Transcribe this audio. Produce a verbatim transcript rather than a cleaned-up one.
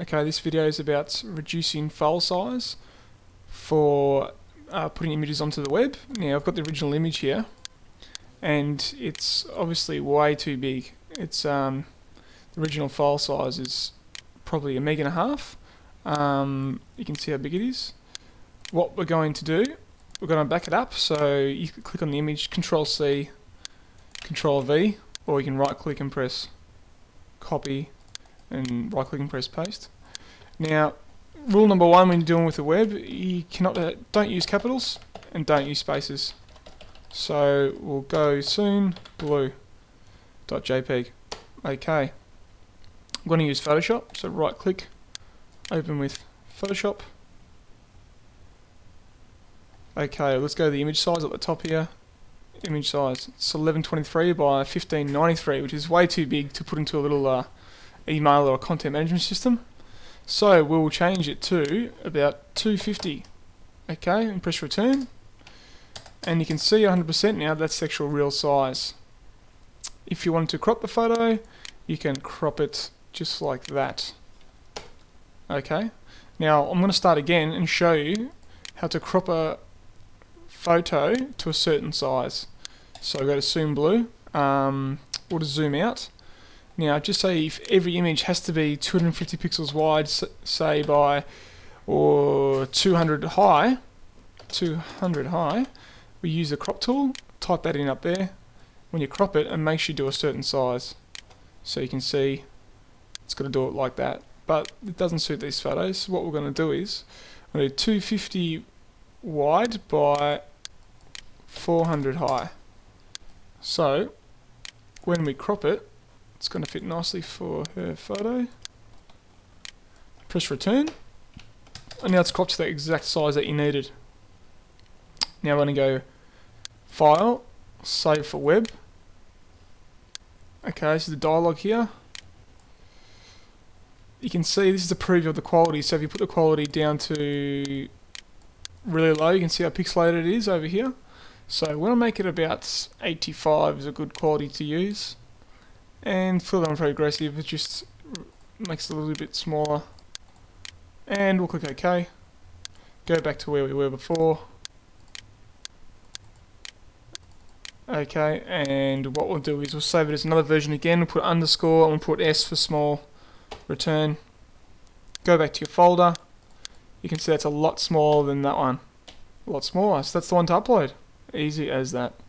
Okay, this video is about reducing file size for uh, putting images onto the web. Now I've got the original image here, and it's obviously way too big. It's um, the original file size is probably a meg and a half. Um, you can see how big it is. What we're going to do, we're going to back it up. So you can click on the image, Control C, Control V, or you can right click and press copy, and right click and press paste. Now, rule number one when dealing with the web, you cannot uh, don't use capitals and don't use spaces. So we'll go soon blue dot J P G. Okay, I'm going to use Photoshop. So right click, open with Photoshop. Okay, let's go to the image size at the top here. Image size, it's eleven twenty-three by fifteen ninety-three, which is way too big to put into a little Uh, email or a content management system. So we'll change it to about two fifty. Okay, and press return. And you can see one hundred percent now, that's the actual real size. If you want to crop the photo, you can crop it just like that. Okay, now I'm going to start again and show you how to crop a photo to a certain size. So go to zoom blue, um, or to zoom out. Now, just say if every image has to be two hundred fifty pixels wide, say by, or two hundred high, two hundred high, we use the crop tool, type that in up there. When you crop it, it makes you do a certain size. So you can see it's going to do it like that, but it doesn't suit these photos. So what we're going to do is, I'm going to do two fifty wide by four hundred high. So when we crop it, it's going to fit nicely for her photo. Press return, and now it's cropped to the exact size that you needed. Now we're going to go file, save for web. Okay, this is the dialog here. You can see this is the preview of the quality, so if you put the quality down to really low, you can see how pixelated it is over here. So we'll make it about eighty-five is a good quality to use. And fill it on very aggressive, it just makes it a little bit smaller. And we'll click OK. Go back to where we were before. Okay, and what we'll do is we'll save it as another version again. We'll put underscore and we'll put S for small, return. Go back to your folder. You can see that's a lot smaller than that one. A lot smaller, so that's the one to upload. Easy as that.